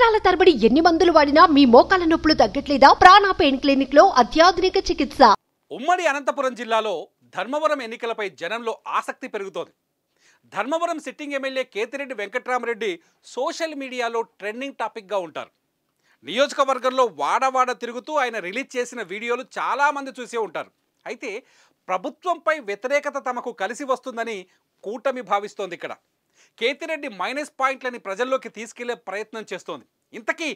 సంవత్సరాల తరబడి ఎన్ని మందులు వాడినా మీ మోకాల నొప్పులు తగ్గట్లేదా? ప్రాణ పెయిన్ క్లినిక్ లో అత్యాధునిక చికిత్స. ఉమ్మడి అనంతపురం జిల్లాలో ధర్మవరం ఎన్నికలపై జనంలో ఆసక్తి పెరుగుతోంది. Dharmavaram sitting MLA Kethireddy Venkatramireddy social మీడియాలో ట్రెండింగ్ టాపిక్గా ఉంటారు. నియోజకవర్గంలో వాడవాడ తిరుగుతూ ఆయన రిలీజ్ చేసిన వీడియోలు చాలామంది చూసే ఉంటారు. అయితే ప్రభుత్వంపై వ్యతిరేకత తమకు కలిసి వస్తుందని కూటమి భావిస్తోంది. ఇక్కడ కేతిరెడ్డి మైనస్ పాయింట్లని ప్రజల్లోకి తీసుకెళ్లే ప్రయత్నం చేస్తోంది. ఇంతకీ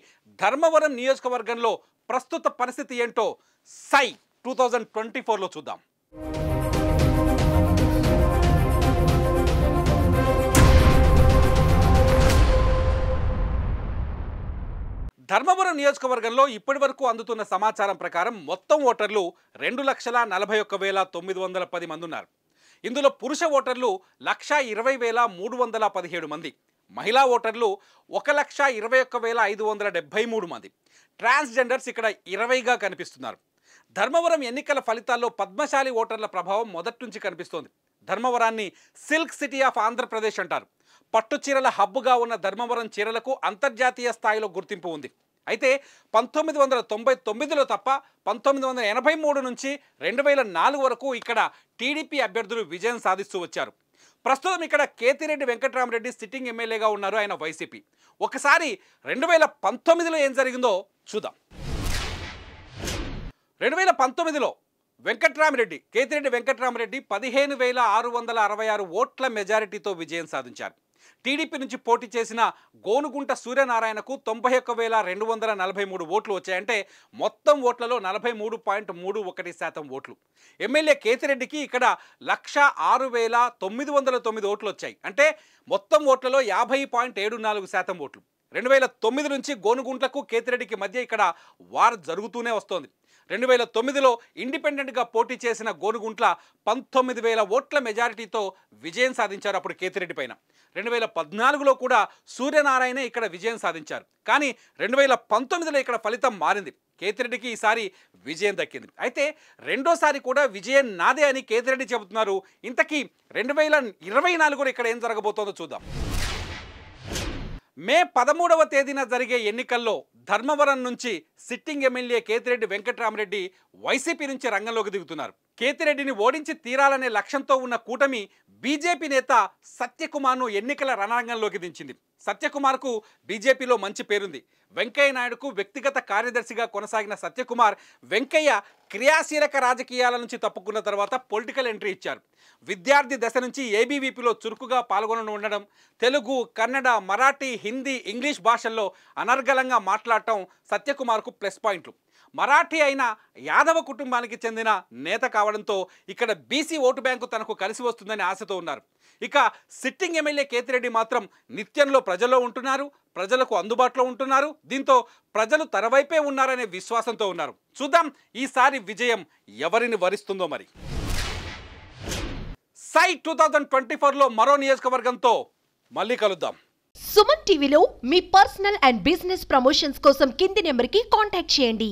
ధర్మవరం నియోజకవర్గంలో ప్రస్తుత పరిస్థితి ఏంటో సై 2024లో చూద్దాం. ధర్మవరం నియోజకవర్గంలో ఇప్పటి వరకు అందుతున్న సమాచారం ప్రకారం మొత్తం ఓటర్లు 2,41,910 మంది ఉన్నారు. ఇందులో పురుష ఓటర్లు 1,20,317 మంది, మహిళా ఓటర్లు 1,21,573 మంది, ట్రాన్స్జెండర్స్ ఇక్కడ 20గా కనిపిస్తున్నారు. ధర్మవరం ఎన్నికల ఫలితాల్లో పద్మశాలి ఓటర్ల ప్రభావం మొదటి నుంచి కనిపిస్తోంది. ధర్మవరాన్ని సిల్క్ సిటీ ఆఫ్ ఆంధ్రప్రదేశ్ అంటారు. పట్టు చీరల హబ్బుగా ఉన్న ధర్మవరం చీరలకు అంతర్జాతీయ స్థాయిలో గుర్తింపు ఉంది. అయితే 1999లో తప్ప 1983 నుంచి 2004 వరకు ఇక్కడ టీడీపీ అభ్యర్థులు విజయం సాధిస్తూ వచ్చారు. ప్రస్తుతం ఇక్కడ కేతిరెడ్డి వెంకట్రామరెడ్డి సిట్టింగ్ ఎమ్మెల్యేగా ఉన్నారు, ఆయన వైసీపీ. ఒకసారి 2019లో ఏం జరిగిందో చూద్దాం. 2019లో కేతిరెడ్డి వెంకట్రామరెడ్డి 15,666 ఓట్ల మెజారిటీతో విజయం సాధించారు. టీడీపీ నుంచి పోటీ చేసిన గోనుగుంట సూర్యనారాయణకు 91,243 ఓట్లు వచ్చాయంటే మొత్తం ఓట్లలో 43.31% ఓట్లు. ఎమ్మెల్యే కేతిరెడ్డికి ఇక్కడ 1,06,909 ఓట్లు వచ్చాయి, అంటే మొత్తం ఓట్లలో 50.74% ఓట్లు. 2009 నుంచి గోనుగుంట్లకు కేతిరెడ్డికి మధ్య ఇక్కడ వార్ జరుగుతూనే వస్తోంది. 2009లో ఇండిపెండెంట్గా పోటీ చేసిన గోనుగుంట్ల 19,000 ఓట్ల మెజారిటీతో విజయం సాధించారు అప్పుడు కేతిరెడ్డి పైన. 2014లో కూడా సూర్యనారాయణ ఇక్కడ విజయం సాధించారు. కానీ 2019లో ఇక్కడ ఫలితం మారింది. కేతిరెడ్డికి ఈసారి విజయం దక్కింది. అయితే రెండోసారి కూడా విజయం నాదే అని కేతిరెడ్డి చెబుతున్నారు. ఇంతకీ 2024 ఇక్కడ ఏం జరగబోతోందో చూద్దాం. మే 13వ తేదీన జరిగే ఎన్నికల్లో ధర్మవరం నుంచి సిట్టింగ్ ఎమ్మెల్యే కేతిరెడ్డి వెంకట్రామరెడ్డి వైసీపీ నుంచి రంగంలోకి దిగుతున్నారు. కేతిరెడ్డిని ఓడించి తీరాలనే లక్ష్యంతో ఉన్న కూటమి బీజేపీ నేత సత్యకుమార్ను ఎన్నికల రణరంగంలోకి దించింది. సత్యకుమార్కు బీజేపీలో మంచి పేరుంది. వెంకయ్య నాయుడుకు వ్యక్తిగత కార్యదర్శిగా కొనసాగిన సత్యకుమార్ వెంకయ్య క్రియాశీలక రాజకీయాల నుంచి తప్పుకున్న తర్వాత పొలిటికల్ ఎంట్రీ ఇచ్చారు. విద్యార్థి దశ నుంచి ఏబీవీపీలో చురుకుగా పాల్గొనడం, తెలుగు, కన్నడ, మరాఠీ, హిందీ, ఇంగ్లీష్ భాషల్లో అనర్గళంగా మాట్లాడటం సత్యకుమార్కు ప్లస్ పాయింట్లు. మరాఠీ అయిన యాదవ కుటుంబానికి చెందిన నేత కావడంతో ఇక్కడ బీసీ ఓటు బ్యాంకు తనకు కలిసి వస్తుందని ఆశతో ఉన్నారు. ఇక సిట్టింగ్ ఎమ్మెల్యే కేతిరెడ్డి మాత్రం నిత్యంలో ప్రజల్లో ఉంటున్నారు, ప్రజలకు అందుబాటులో ఉంటున్నారు. దీంతో ప్రజలు తరవైపే ఉన్నారనే విశ్వాసంతో ఉన్నారు. చూద్దాం ఈసారి విజయం ఎవరిని వరిస్తుందో మరి. సై 2024లో మరో నియోజకవర్గంతో మళ్ళీ కలుద్దాం. సుమన్ టీవీలో మీ పర్సనల్ అండ్ బిజినెస్ ప్రమోషన్స్ కోసం కింది నెంబర్కి కాంటాక్ట్ చేయండి.